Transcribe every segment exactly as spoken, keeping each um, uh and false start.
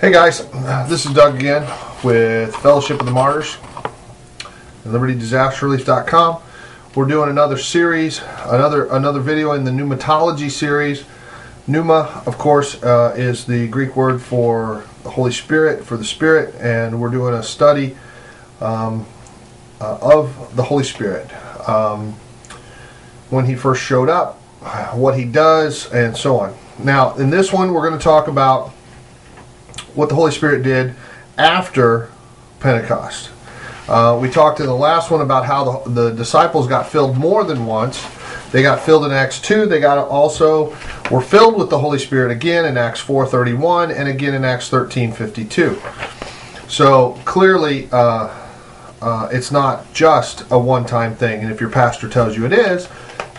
Hey guys, this is Doug again with Fellowship of the Martyrs and Liberty Disaster Relief dot com. We're doing another series, another another video in the Pneumatology series. Pneuma, of course, uh, is the Greek word for the Holy Spirit, for the Spirit, and we're doing a study um, uh, of the Holy Spirit. Um, when he first showed up, what he does, and so on. Now, in this one, we're going to talk about what the Holy Spirit did after Pentecost. Uh, we talked in the last one about how the, the disciples got filled more than once. They got filled in Acts two. They got also were filled with the Holy Spirit again in Acts four thirty-one and again in Acts thirteen fifty-two. So clearly, uh, uh, it's not just a one-time thing. And if your pastor tells you it is,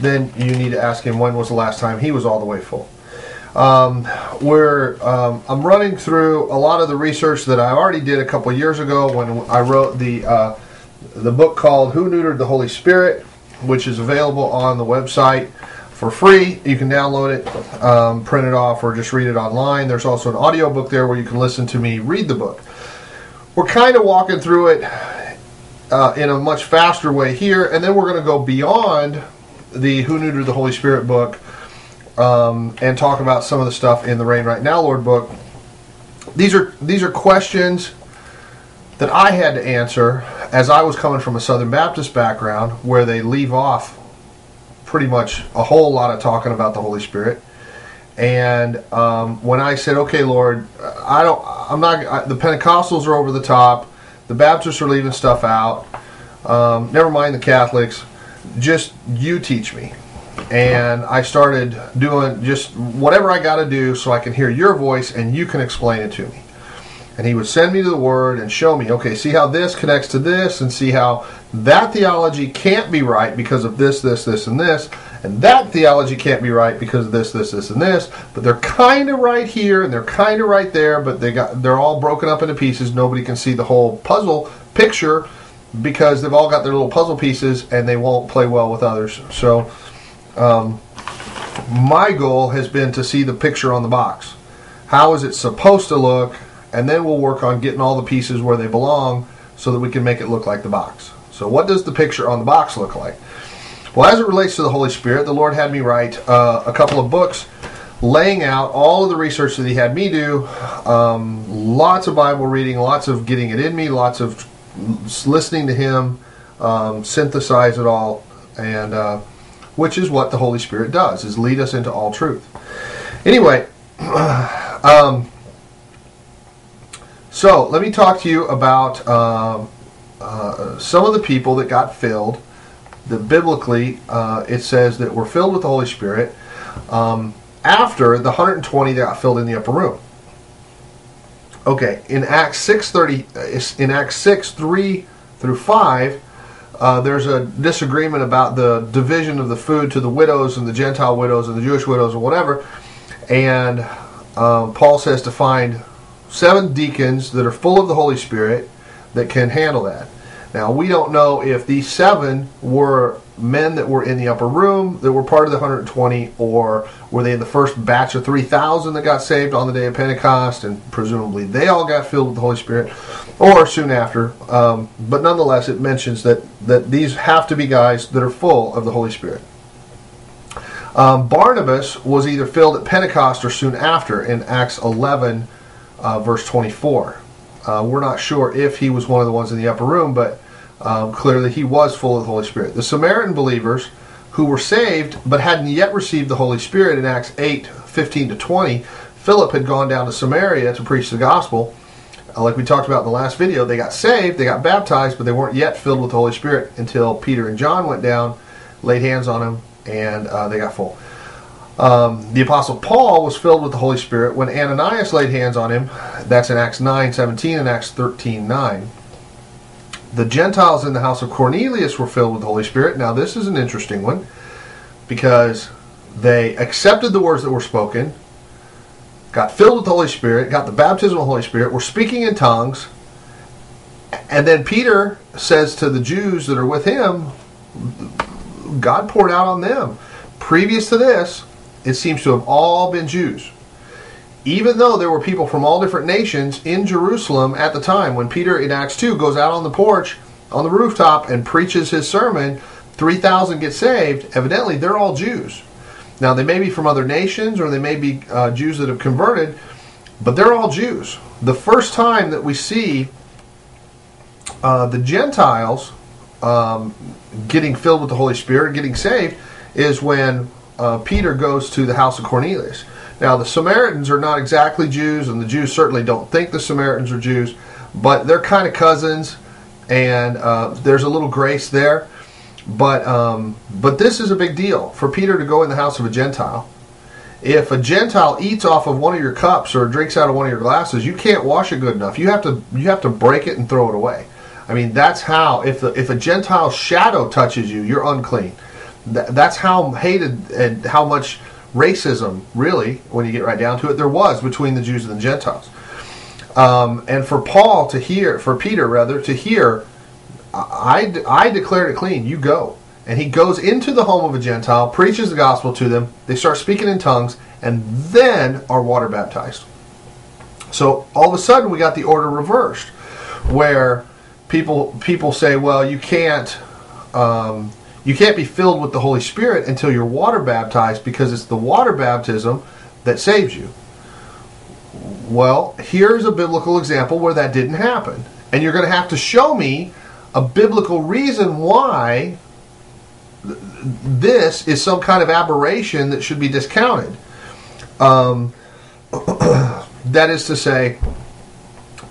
then you need to ask him when was the last time he was all the way full. Um, we're, um, I'm running through a lot of the research that I already did a couple years ago when I wrote the, uh, the book called Who Neutered the Holy Spirit, which is available on the website for free. You can download it, um, print it off, or just read it online. There's also an audio book there where you can listen to me read the book. We're kind of walking through it uh, in a much faster way here, and then we're going to go beyond the Who Neutered the Holy Spirit book Um, and talk about some of the stuff in the Reign Right Now, Lord book. These are these are questions that I had to answer as I was coming from a Southern Baptist background where they leave off pretty much a whole lot of talking about the Holy Spirit. And um, when I said, "Okay, Lord, I don't, I'm not. I, the Pentecostals are over the top. The Baptists are leaving stuff out. Um, never mind the Catholics. Just you teach me." And I started doing just whatever I got to do so I can hear your voice and you can explain it to me. And he would send me to the Word and show me, okay, see how this connects to this, and see how that theology can't be right because of this, this, this, and this, and that theology can't be right because of this, this, this, and this, but they're kind of right here and they're kind of right there, but they got, they're all broken up into pieces. Nobody can see the whole puzzle picture because they've all got their little puzzle pieces and they won't play well with others. So Um, my goal has been to see the picture on the box. How is it supposed to look? And then we'll work on getting all the pieces where they belong so that we can make it look like the box. So what does the picture on the box look like? Well, as it relates to the Holy Spirit, the Lord had me write uh, a couple of books laying out all of the research that he had me do. Um, lots of Bible reading, lots of getting it in me, lots of listening to him, um, synthesize it all, and uh, which is what the Holy Spirit does, is lead us into all truth. Anyway, um, so let me talk to you about um, uh, some of the people that got filled. That biblically, uh, it says that were filled with the Holy Spirit um, after the one hundred twenty that got filled in the upper room. Okay, in Acts six thirty, in Acts six three through five. Uh, there's a disagreement about the division of the food to the widows and the Gentile widows and the Jewish widows or whatever. And um, Paul says to find seven deacons that are full of the Holy Spirit that can handle that. Now, we don't know if these seven were men that were in the upper room that were part of the one hundred twenty, or were they in the first batch of three thousand that got saved on the day of Pentecost, and presumably they all got filled with the Holy Spirit, or soon after. Um, but nonetheless, it mentions that, that these have to be guys that are full of the Holy Spirit. Um, Barnabas was either filled at Pentecost or soon after in Acts eleven, uh, verse twenty-four. Uh, we're not sure if he was one of the ones in the upper room, but Um, clearly he was full of the Holy Spirit. The Samaritan believers who were saved but hadn't yet received the Holy Spirit in Acts eight, fifteen to twenty, Philip had gone down to Samaria to preach the gospel. Uh, like we talked about in the last video, they got saved, they got baptized, but they weren't yet filled with the Holy Spirit until Peter and John went down, laid hands on them, and uh, they got full. Um, the Apostle Paul was filled with the Holy Spirit when Ananias laid hands on him. That's in Acts nine, seventeen and Acts thirteen, nine. The Gentiles in the house of Cornelius were filled with the Holy Spirit. Now, this is an interesting one because they accepted the words that were spoken, got filled with the Holy Spirit, got the baptism of the Holy Spirit, were speaking in tongues, and then Peter says to the Jews that are with him, God poured out on them. Previous to this, it seems to have all been Jews. even though there were people from all different nations in Jerusalem at the time, when Peter in Acts two goes out on the porch, on the rooftop, and preaches his sermon, three thousand get saved. Evidently, they're all Jews. Now, they may be from other nations, or they may be uh, Jews that have converted, but they're all Jews. The first time that we see uh, the Gentiles um, getting filled with the Holy Spirit, getting saved, is when uh, Peter goes to the house of Cornelius. Now, the Samaritans are not exactly Jews, and the Jews certainly don't think the Samaritans are Jews, but they're kind of cousins, and uh, there's a little grace there. But um, but this is a big deal for Peter to go in the house of a Gentile. If a Gentile eats off of one of your cups or drinks out of one of your glasses, you can't wash it good enough. You have to you have to break it and throw it away. I mean, that's how if the, if a Gentile shadow touches you, you're unclean. Th- that's how hated and how much racism, really, when you get right down to it, there was between the Jews and the Gentiles. Um, and for Paul to hear, for Peter rather, to hear, I, I declared it clean, you go. And he goes into the home of a Gentile, preaches the gospel to them, they start speaking in tongues, and then are water baptized. So all of a sudden we got the order reversed, where people people say, well, you can't... Um, You can't be filled with the Holy Spirit until you're water baptized, because it's the water baptism that saves you. Well, here's a biblical example where that didn't happen. And you're going to have to show me a biblical reason why th- this is some kind of aberration that should be discounted. Um, that is to say,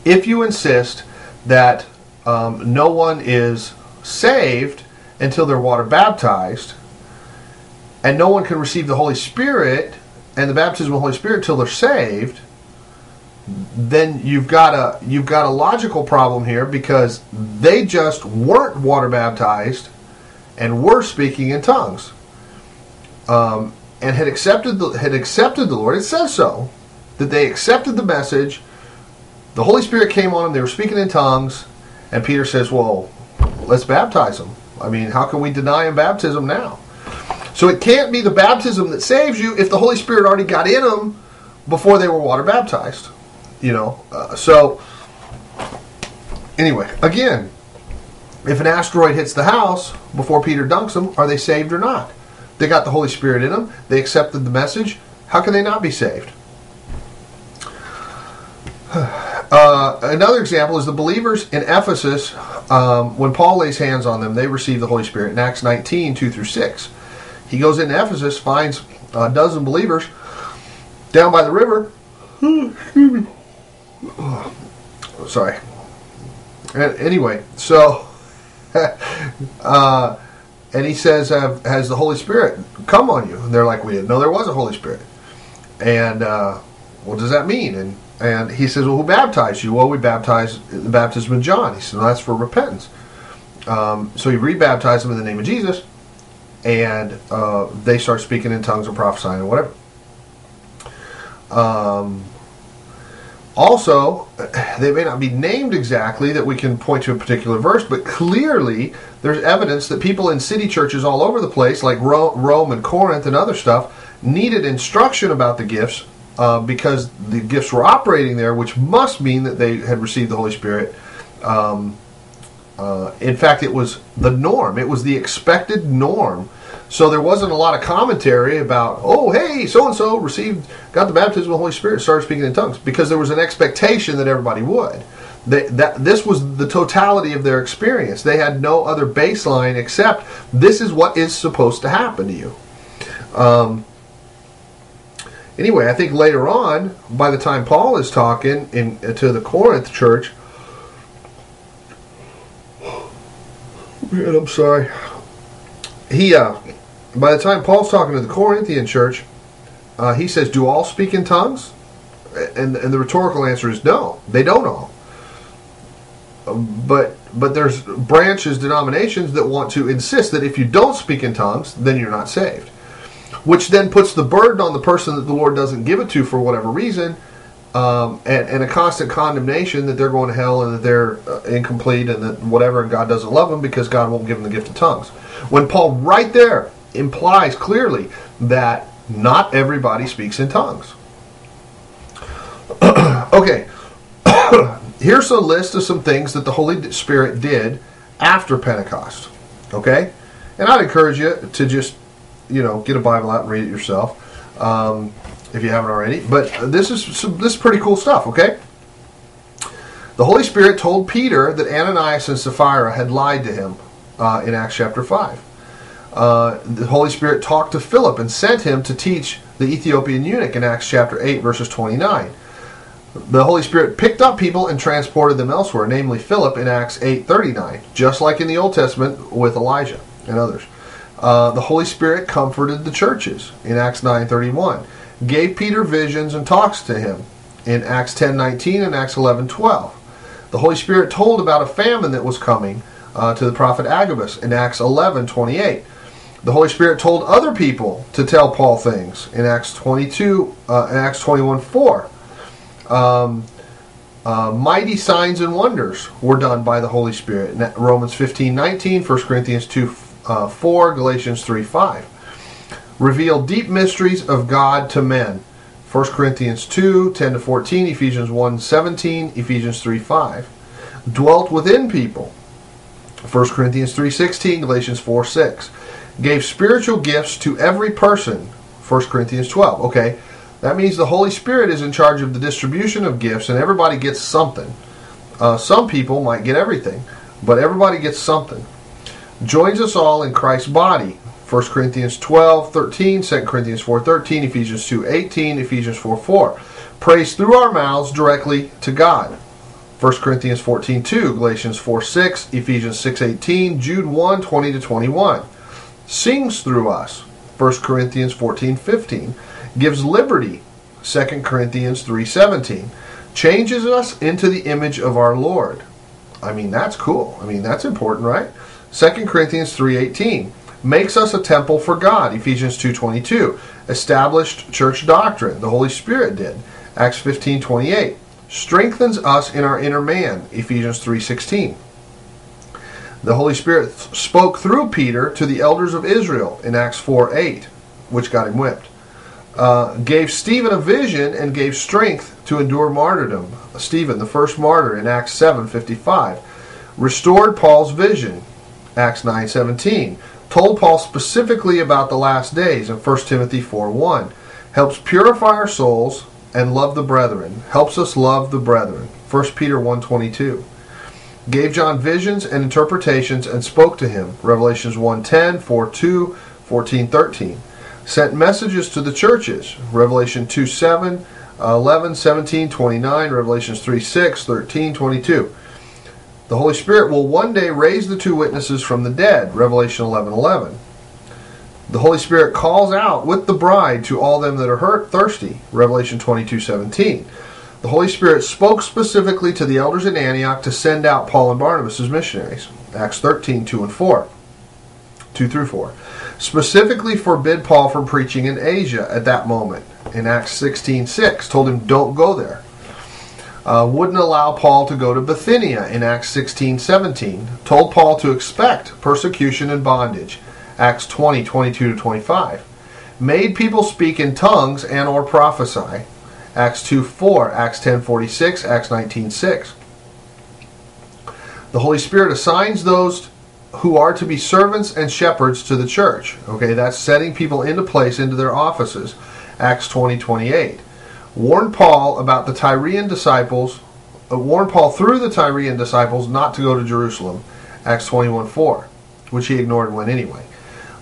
if you insist that um, no one is saved until they're water baptized, and no one can receive the Holy Spirit and the baptism of the Holy Spirit until they're saved, then you've got a you've got a logical problem here, because they just weren't water baptized and were speaking in tongues, um, and had accepted the, had accepted the Lord. It says so, that they accepted the message. The Holy Spirit came on them. They were speaking in tongues, and Peter says, "Well, let's baptize them." I mean, how can we deny him baptism now? So it can't be the baptism that saves you if the Holy Spirit already got in them before they were water baptized. You know, uh, so anyway, again, if an asteroid hits the house before Peter dunks them, are they saved or not? They got the Holy Spirit in them. They accepted the message. How can they not be saved? Uh, another example is the believers in Ephesus. Um, when Paul lays hands on them, they receive the Holy Spirit. In Acts nineteen, two through six. He goes into Ephesus, finds a dozen believers down by the river. Oh, sorry. Anyway, so, uh, and he says, has the Holy Spirit come on you? And they're like, we didn't know there was a Holy Spirit. And uh, what does that mean? And And he says, well, who baptized you? Well, we baptized the baptism of John. He said, well, that's for repentance. Um, so he rebaptized them in the name of Jesus, and uh, they start speaking in tongues and prophesying and whatever. Um, also, they may not be named exactly that we can point to a particular verse, but clearly there's evidence that people in city churches all over the place, like Ro- Rome and Corinth and other stuff, needed instruction about the gifts, Uh, because the gifts were operating there, which must mean that they had received the Holy Spirit. Um, uh, in fact, it was the norm. It was the expected norm. So there wasn't a lot of commentary about, oh, hey, so-and-so received, got the baptism of the Holy Spirit, started speaking in tongues, because there was an expectation that everybody would. They, that, this was the totality of their experience. They had no other baseline except this is what is supposed to happen to you. Um Anyway, I think later on, by the time Paul is talking in, to the Corinth church, I'm sorry, he uh, by the time Paul's talking to the Corinthian church, uh, he says, "Do all speak in tongues?" And and the rhetorical answer is no, they don't all. But but there's branches, denominations that want to insist that if you don't speak in tongues, then you're not saved, which then puts the burden on the person that the Lord doesn't give it to for whatever reason, um, and, and a constant condemnation that they're going to hell and that they're uh, incomplete and that whatever, and God doesn't love them because God won't give them the gift of tongues. When Paul right there implies clearly that not everybody speaks in tongues. Okay, here's a list of some things that the Holy Spirit did after Pentecost. Okay, and I'd encourage you to just, you know, get a Bible out and read it yourself um, if you haven't already. But this is some, this is pretty cool stuff. Okay, the Holy Spirit told Peter that Ananias and Sapphira had lied to him uh, in Acts chapter five. Uh, the Holy Spirit talked to Philip and sent him to teach the Ethiopian eunuch in Acts chapter eight, verses twenty-nine. The Holy Spirit picked up people and transported them elsewhere, namely Philip in Acts eight thirty-nine, just like in the Old Testament with Elijah and others. Uh, the Holy Spirit comforted the churches in Acts nine thirty-one, gave Peter visions and talks to him in Acts ten nineteen and Acts eleven twelve. The Holy Spirit told about a famine that was coming uh, to the prophet Agabus in Acts eleven twenty-eight. The Holy Spirit told other people to tell Paul things in Acts twenty-two, uh, in Acts twenty-one four. Um, uh, mighty signs and wonders were done by the Holy Spirit in Romans fifteen nineteen, First Corinthians two four, Galatians three five. Revealed deep mysteries of God to men, First Corinthians two ten to fourteen, Ephesians one seventeen, Ephesians three five. Dwelt within people, First Corinthians three sixteen, Galatians four six. Gave spiritual gifts to every person, First Corinthians twelve. Okay, that means the Holy Spirit is in charge of the distribution of gifts, and everybody gets something. Uh, some people might get everything, but everybody gets something. Joins us all in Christ's body, First Corinthians twelve thirteen, Second Corinthians four thirteen, Ephesians two eighteen, Ephesians four four. Praise through our mouths directly to God, First Corinthians fourteen two, Galatians four six, Ephesians six eighteen, Jude one twenty to twenty-one. Sings through us, First Corinthians fourteen fifteen. Gives liberty, Second Corinthians three seventeen. Changes us into the image of our Lord. I mean, that's cool. I mean, that's important, right? Second Corinthians three eighteen. Makes us a temple for God, Ephesians two twenty-two. Established church doctrine, the Holy Spirit did, Acts fifteen twenty-eight. Strengthens us in our inner man, Ephesians three sixteen. The Holy Spirit spoke through Peter to the elders of Israel in Acts four eight, which got him whipped. Uh, gave Stephen a vision and gave strength to endure martyrdom. Stephen, the first martyr, in Acts seven fifty-five. Restored Paul's vision, Acts nine seventeen. Told Paul specifically about the last days in First Timothy four one. Helps purify our souls and love the brethren. Helps us love the brethren, First Peter one twenty-two. Gave John visions and interpretations and spoke to him, Revelations one ten, four two, fourteen thirteen. Sent messages to the churches, Revelation two seven, eleven, seventeen, twenty-nine, Revelations three six, thirteen, twenty-two. The Holy Spirit will one day raise the two witnesses from the dead, Revelation eleven eleven. The Holy Spirit calls out with the bride to all them that are hurt, thirsty, Revelation twenty-two seventeen. The Holy Spirit spoke specifically to the elders in Antioch to send out Paul and Barnabas as missionaries, Acts thirteen two and four, two through four. Specifically forbid Paul from preaching in Asia at that moment in Acts sixteen six, told him don't go there. Uh, wouldn't allow Paul to go to Bithynia in Acts sixteen seventeen, told Paul to expect persecution and bondage, Acts twenty twenty-two to twenty-five. Made people speak in tongues and or prophesy, Acts two four, Acts ten forty-six, Acts nineteen six. The Holy Spirit assigns those who are to be servants and shepherds to the church. Okay, that's setting people into place, into their offices, Acts twenty twenty-eight. Warned Paul about the Tyrian disciples, uh, warned Paul through the Tyrian disciples not to go to Jerusalem, Acts twenty-one four, which he ignored and went anyway.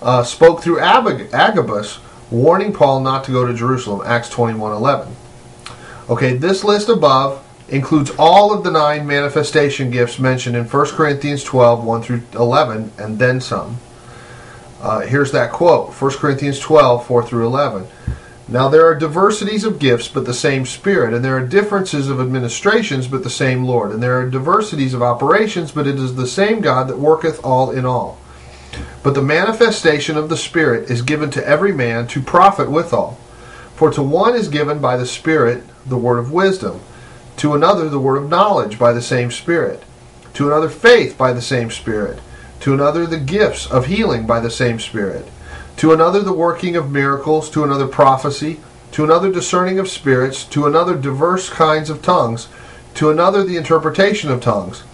Uh, spoke through Ab- Agabus, warning Paul not to go to Jerusalem, Acts twenty-one eleven. Okay, this list above includes all of the nine manifestation gifts mentioned in First Corinthians twelve, one through eleven, and then some. Uh, here's that quote, First Corinthians twelve, four through eleven. Now there are diversities of gifts, but the same Spirit, and there are differences of administrations, but the same Lord, and there are diversities of operations, but it is the same God that worketh all in all. But the manifestation of the Spirit is given to every man to profit withal. For to one is given by the Spirit the word of wisdom, to another the word of knowledge by the same Spirit, to another faith by the same Spirit, to another the gifts of healing by the same Spirit, to another the working of miracles, to another prophecy, to another discerning of spirits, to another diverse kinds of tongues, to another the interpretation of tongues.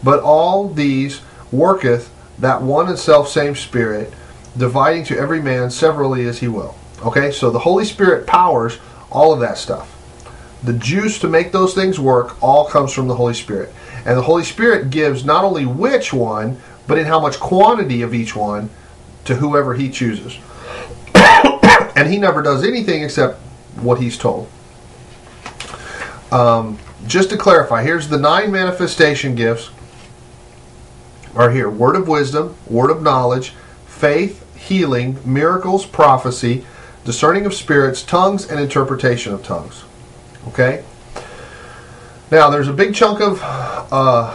But all these worketh that one and selfsame Spirit, dividing to every man severally as he will. Okay, so the Holy Spirit powers all of that stuff. The juice to make those things work all comes from the Holy Spirit. And the Holy Spirit gives not only which one, but in how much quantity of each one to whoever he chooses. And he never does anything except what he's told. Um, just to clarify, here's the nine manifestation gifts. Are here: word of wisdom, word of knowledge, faith, healing, miracles, prophecy, discerning of spirits, tongues, and interpretation of tongues. Okay? Now, there's a big chunk of uh,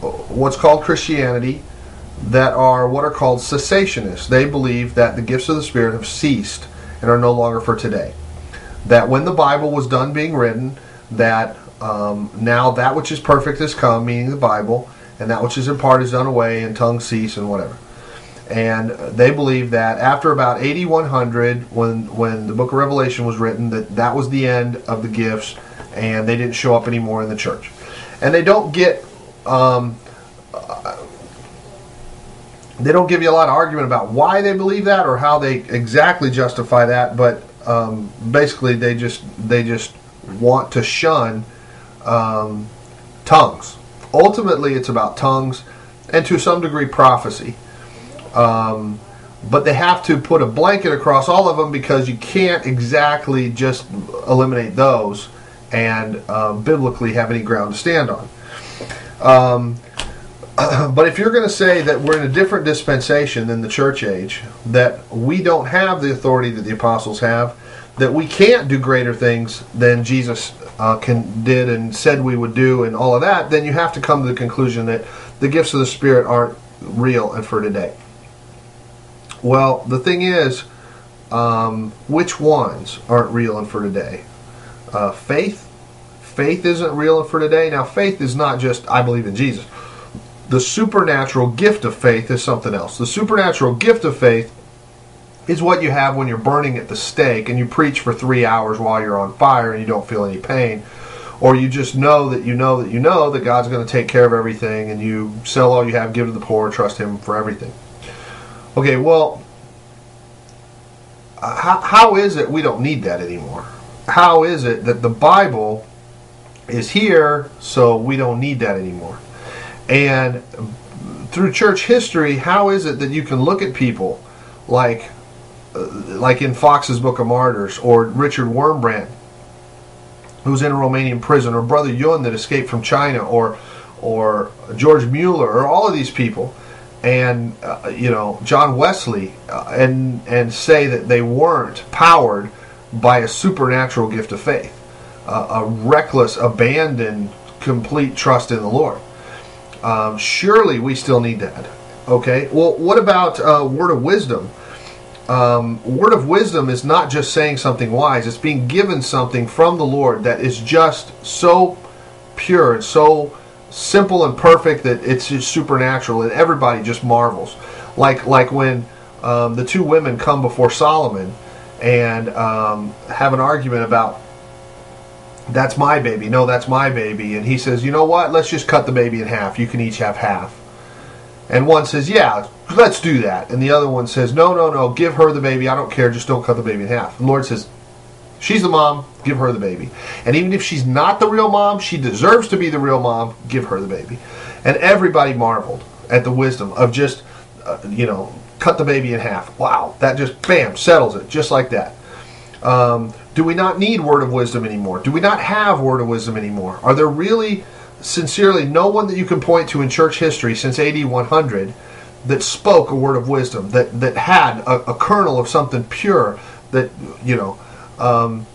what's called Christianity that are what are called cessationists. They believe that the gifts of the Spirit have ceased and are no longer for today. That when the Bible was done being written, that um, now that which is perfect has come, meaning the Bible, and that which is in part is done away, and tongues cease, and whatever. And they believe that after about A D one hundred, when, when the book of Revelation was written, that that was the end of the gifts, and they didn't show up anymore in the church. And they don't get, um, uh, they don't give you a lot of argument about why they believe that or how they exactly justify that, but um, basically they just, they just want to shun um, tongues. Ultimately, it's about tongues and to some degree prophecy. Um, but they have to put a blanket across all of them because you can't exactly just eliminate those and uh, biblically have any ground to stand on. Um, but if you're going to say that we're in a different dispensation than the church age, that we don't have the authority that the apostles have, that we can't do greater things than Jesus uh, can, did and said we would do and all of that, then you have to come to the conclusion that the gifts of the Spirit aren't real and for today. Well, the thing is, um, which ones aren't real and for today? Uh, faith. Faith isn't real and for today. Now, faith is not just, I believe in Jesus. The supernatural gift of faith is something else. The supernatural gift of faith is what you have when you're burning at the stake and you preach for three hours while you're on fire and you don't feel any pain. Or you just know that you know that you know that God's going to take care of everything and you sell all you have, give to the poor, trust Him for everything. Okay, well, how, how is it we don't need that anymore? How is it that the Bible is here so we don't need that anymore? And through church history, how is it that you can look at people like like in Fox's Book of Martyrs or Richard Wurmbrand, who's in a Romanian prison, or Brother Yun that escaped from China, or or George Mueller, or all of these people, and uh, you know, John Wesley, uh, and and say that they weren't powered by a supernatural gift of faith, uh, a reckless abandon, complete trust in the Lord. Um, surely we still need that. Okay. Well, what about uh, word of wisdom? Um, word of wisdom is not just saying something wise; it's being given something from the Lord that is just so pure and so simple and perfect that it's just supernatural, and everybody just marvels. Like like when um, the two women come before Solomon and um, have an argument about, that's my baby, no, that's my baby, and he says, you know what, let's just cut the baby in half, you can each have half. And one says, yeah, let's do that, and the other one says, no, no, no, give her the baby, I don't care, just don't cut the baby in half. The Lord says, she's the mom, give her the baby. And even if she's not the real mom, she deserves to be the real mom, give her the baby. And everybody marveled at the wisdom of just, uh, you know, cut the baby in half. Wow, that just, bam, settles it, just like that. Um, do we not need word of wisdom anymore? Do we not have word of wisdom anymore? Are there really, sincerely, no one that you can point to in church history since A D one hundred that spoke a word of wisdom, that, that had a, a kernel of something pure that, you know, um,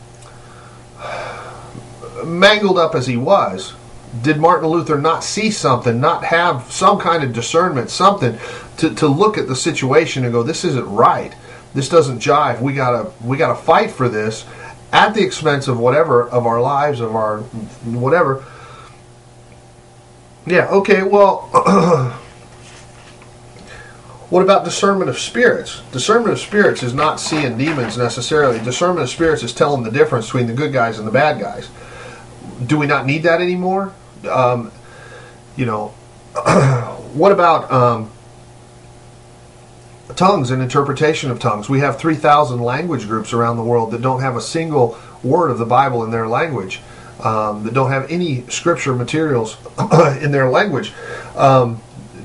mangled up as he was? Did Martin Luther not see something, not have some kind of discernment, something to, to look at the situation and go, this isn't right, this doesn't jive, we gotta we gotta fight for this at the expense of whatever, of our lives, of our whatever. Yeah, okay, well, What about discernment of spirits? Discernment of spirits is not seeing demons necessarily. Discernment of spirits is telling the difference between the good guys and the bad guys. Do we not need that anymore? Um, you know, what about um, tongues and interpretation of tongues? We have three thousand language groups around the world that don't have a single word of the Bible in their language, um, that don't have any scripture materials in their language. Um,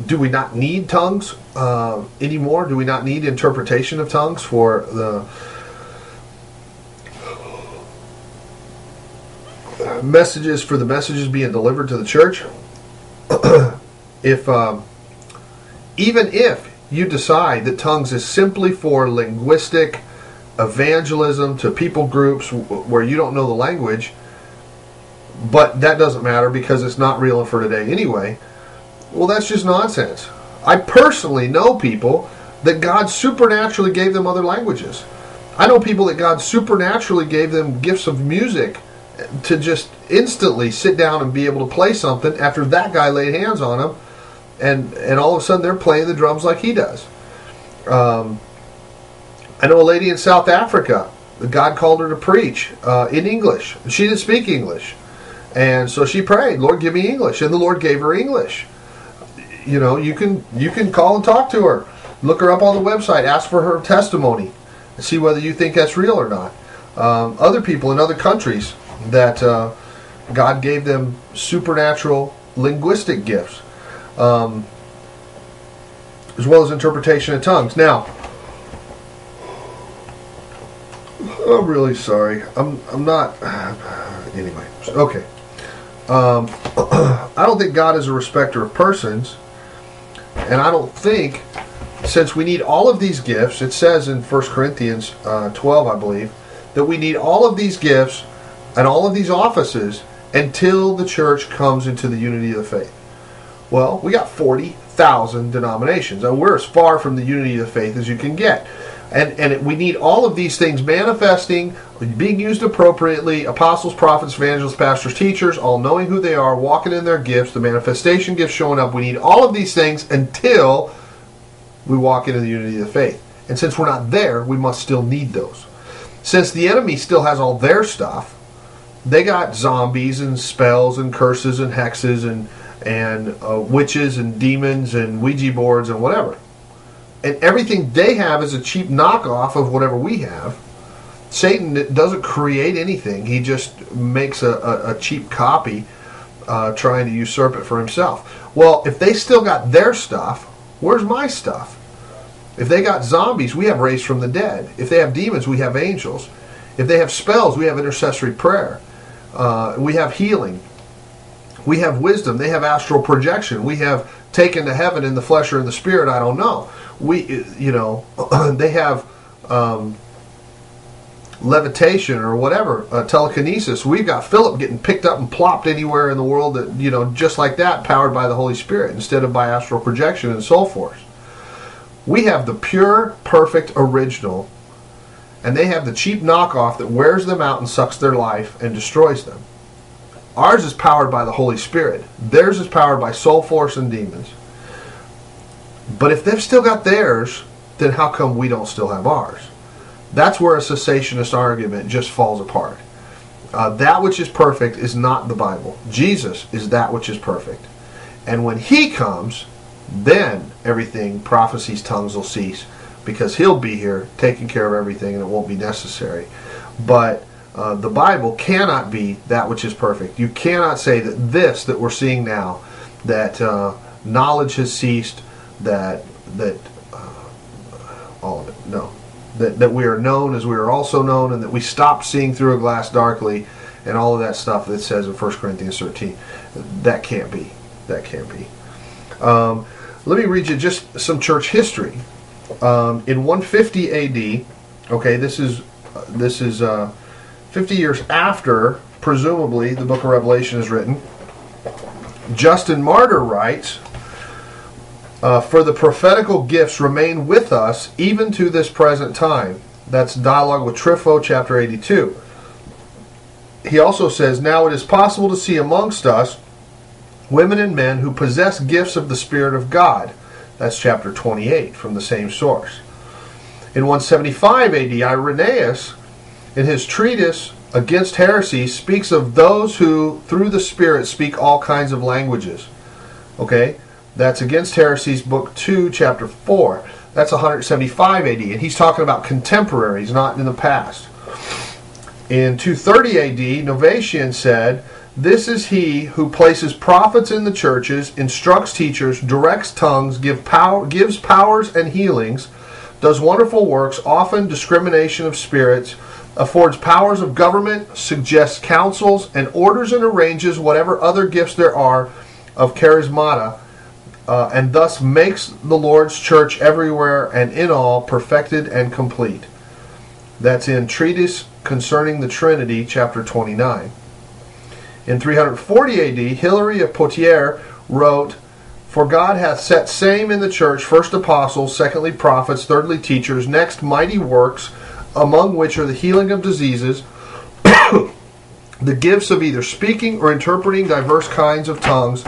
Do we not need tongues uh, anymore? Do we not need interpretation of tongues for the messages for the messages being delivered to the church? If um, even if you decide that tongues is simply for linguistic evangelism to people groups where you don't know the language, but that doesn't matter because it's not real for today anyway. Well, that's just nonsense. I personally know people that God supernaturally gave them other languages. I know people that God supernaturally gave them gifts of music to just instantly sit down and be able to play something after that guy laid hands on them, and, and all of a sudden they're playing the drums like he does. Um, I know a lady in South Africa. God called her to preach uh, in English. She didn't speak English. And so she prayed, "Lord, give me English." And the Lord gave her English. You know, you can you can call and talk to her. Look her up on the website. Ask for her testimony and see whether you think that's real or not. Um, other people in other countries that uh, God gave them supernatural linguistic gifts, um, as well as interpretation of tongues. Now, I'm really sorry. I'm I'm not. Anyway, okay. Um, I don't think God is a respecter of persons. And I don't think, since we need all of these gifts, it says in First Corinthians uh, twelve, I believe, that we need all of these gifts and all of these offices until the church comes into the unity of the faith. Well, we got forty thousand denominations, and we're as far from the unity of the faith as you can get. And, and we need all of these things manifesting, being used appropriately, apostles, prophets, evangelists, pastors, teachers, all knowing who they are, walking in their gifts, the manifestation gifts showing up. We need all of these things until we walk into the unity of the faith. And since we're not there, we must still need those. Since the enemy still has all their stuff, they got zombies and spells and curses and hexes and, and uh, witches and demons and Ouija boards and whatever. And everything they have is a cheap knockoff of whatever we have. Satan doesn't create anything. He just makes a, a, a cheap copy, uh, trying to usurp it for himself. Well, if they still got their stuff, where's my stuff? If they got zombies, we have raised from the dead. If they have demons, we have angels. If they have spells, we have intercessory prayer. Uh, we have healing. We have wisdom. They have astral projection. We have taken to heaven in the flesh or in the spirit, I don't know. We, you know, they have um, levitation or whatever, uh, telekinesis. We've got Philip getting picked up and plopped anywhere in the world, that, you know, just like that, powered by the Holy Spirit instead of by astral projection and soul force. We have the pure, perfect original, and they have the cheap knockoff that wears them out and sucks their life and destroys them. Ours is powered by the Holy Spirit. Theirs is powered by soul force and demons. But if they've still got theirs, then how come we don't still have ours? That's where a cessationist argument just falls apart. Uh, that which is perfect is not the Bible. Jesus is that which is perfect. And when he comes, then everything, prophecies, tongues will cease, because he'll be here taking care of everything and it won't be necessary. But uh, the Bible cannot be that which is perfect. You cannot say that this that we're seeing now, that uh, knowledge has ceased, that that uh, all of it, no, that that we are known as we are also known, and that we stop seeing through a glass darkly, and all of that stuff that says in First Corinthians thirteen. That can't be. That can't be. Um, let me read you just some church history. Um, in one fifty A D, okay, this is uh, this is uh, fifty years after, presumably, the Book of Revelation is written. Justin Martyr writes. Uh, for the prophetical gifts remain with us even to this present time. That's Dialogue with Trypho, chapter eighty-two. He also says, now it is possible to see amongst us women and men who possess gifts of the Spirit of God, That's chapter twenty-eight from the same source. In one seventy-five A D, Irenaeus, in his treatise Against Heresies, speaks of those who, through the Spirit, speak all kinds of languages. Okay, that's Against Heresies, book two, chapter four. That's one seventy-five A D, and he's talking about contemporaries, not in the past. In two thirty A D, Novatian said, "This is he who places prophets in the churches, instructs teachers, directs tongues, give power, gives powers and healings, does wonderful works, often discrimination of spirits, affords powers of government, suggests counsels, and orders and arranges whatever other gifts there are of charismata, uh, and thus makes the Lord's church everywhere and in all perfected and complete." That's in Treatise Concerning the Trinity, chapter twenty-nine. In three forty A D, Hilary of Poitiers wrote, "For God hath set same in the church, first apostles, secondly prophets, thirdly teachers, next mighty works, among which are the healing of diseases, the gifts of either speaking or interpreting diverse kinds of tongues.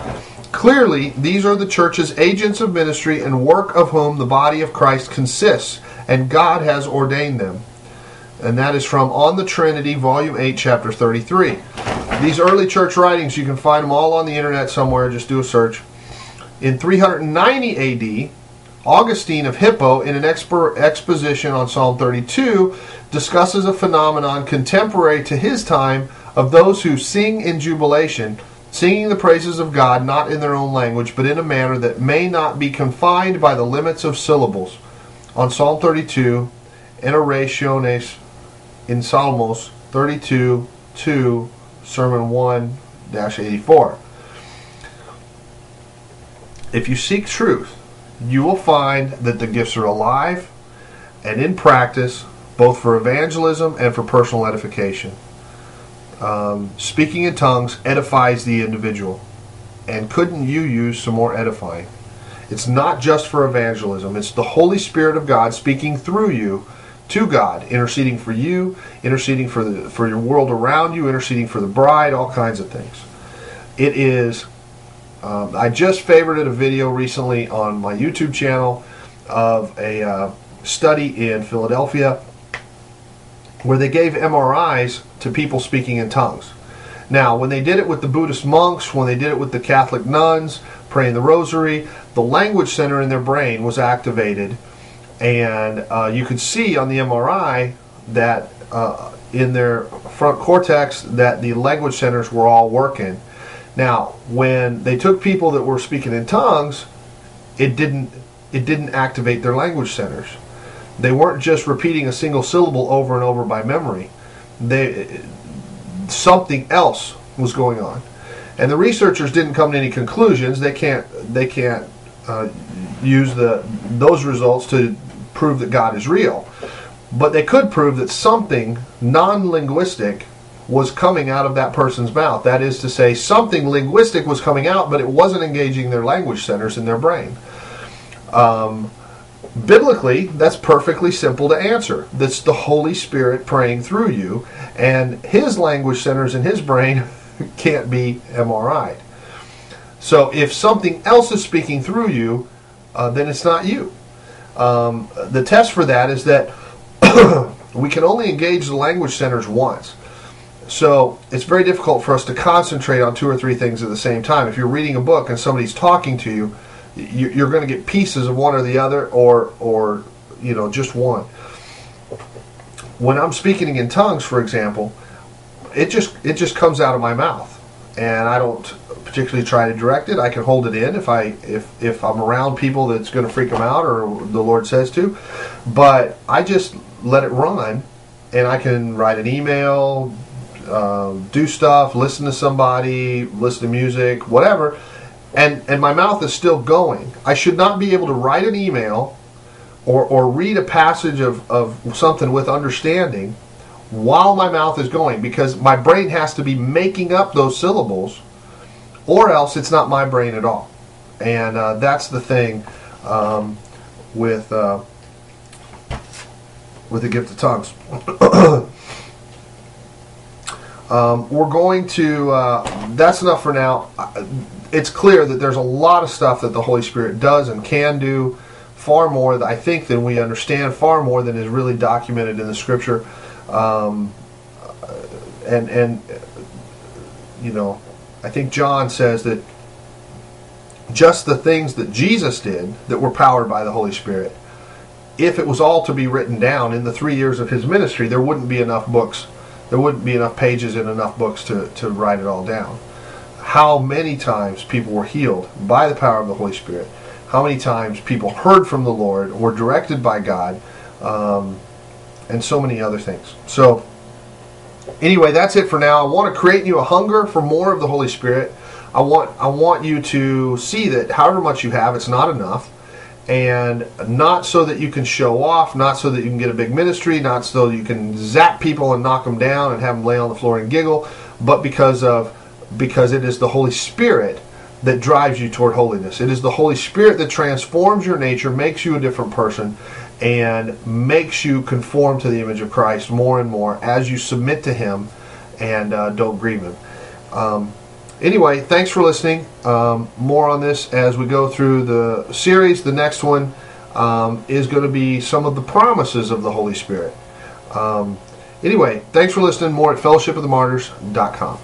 Clearly, these are the church's agents of ministry and work of whom the body of Christ consists, and God has ordained them." And that is from On the Trinity, Volume eight, Chapter thirty-three. These early church writings, you can find them all on the internet somewhere. Just do a search. In three ninety A D, Augustine of Hippo, in an expo exposition on Psalm thirty-two, discusses a phenomenon contemporary to his time of those who sing in jubilation, singing the praises of God, not in their own language, but in a manner that may not be confined by the limits of syllables. On Psalm thirty-two, Enerationes in Salmos thirty-two two, Sermon one dash eighty-four. If you seek truth, you will find that the gifts are alive and in practice, both for evangelism and for personal edification. Um, speaking in tongues edifies the individual. And couldn't you use some more edifying? It's not just for evangelism. It's the Holy Spirit of God speaking through you to God, interceding for you, interceding for the for your world around you, interceding for the bride, all kinds of things. It is... Um, I just favorited a video recently on my YouTube channel of a uh, study in Philadelphia where they gave M R Is to people speaking in tongues. Now, when they did it with the Buddhist monks, when they did it with the Catholic nuns praying the rosary, the language center in their brain was activated, and uh, you could see on the M R I that uh, in their front cortex that the language centers were all working. Now, when they took people that were speaking in tongues, it didn't it didn't activate their language centers. They weren't just repeating a single syllable over and over by memory. They, something else was going on, and the researchers didn't come to any conclusions. They can't they can't uh, use the those results to prove that God is real, but they could prove that something non-linguistic was coming out of that person's mouth. That is to say, something linguistic was coming out, but it wasn't engaging their language centers in their brain. Um, biblically, that's perfectly simple to answer. That's the Holy Spirit praying through you, and his language centers in his brain can't be M R I'd. So if something else is speaking through you, uh, then it's not you. Um, the test for that is that we can only engage the language centers once. So it's very difficult for us to concentrate on two or three things at the same time. If you're reading a book and somebody's talking to you, you're going to get pieces of one or the other, or, or you know, just one. When I'm speaking in tongues, for example, it just it just comes out of my mouth, and I don't particularly try to direct it. I can hold it in if I if if I'm around people that's going to freak them out, or the Lord says to, but I just let it run, and I can write an email. Uh, do stuff, listen to somebody, listen to music, whatever, and and my mouth is still going. I should not be able to write an email or, or read a passage of, of something with understanding while my mouth is going, because my brain has to be making up those syllables, or else it's not my brain at all. And uh, that's the thing um, with uh, with the gift of tongues. Um, we're going to, uh, that's enough for now. it's clear that there's a lot of stuff that the Holy Spirit does and can do, far more, I think, than we understand, far more than is really documented in the Scripture. Um, and, and you know, I think John says that just the things that Jesus did that were powered by the Holy Spirit, if it was all to be written down in the three years of his ministry, there wouldn't be enough books. There wouldn't be enough pages and enough books to, to write it all down. How many times people were healed by the power of the Holy Spirit. How many times people heard from the Lord, were directed by God, um, and so many other things. So, anyway, that's it for now. I want to create in you a hunger for more of the Holy Spirit. I want, I want you to see that however much you have, it's not enough. And not so that you can show off, not so that you can get a big ministry, not so you can zap people and knock them down and have them lay on the floor and giggle, but because of because it is the Holy Spirit that drives you toward holiness. It is the Holy Spirit that transforms your nature, makes you a different person, and makes you conform to the image of Christ more and more as you submit to Him and uh, don't grieve Him. Um, Anyway, thanks for listening. Um, more on this as we go through the series. The next one um, is going to be some of the promises of the Holy Spirit. Um, anyway, thanks for listening. More at fellowship of the martyrs dot com.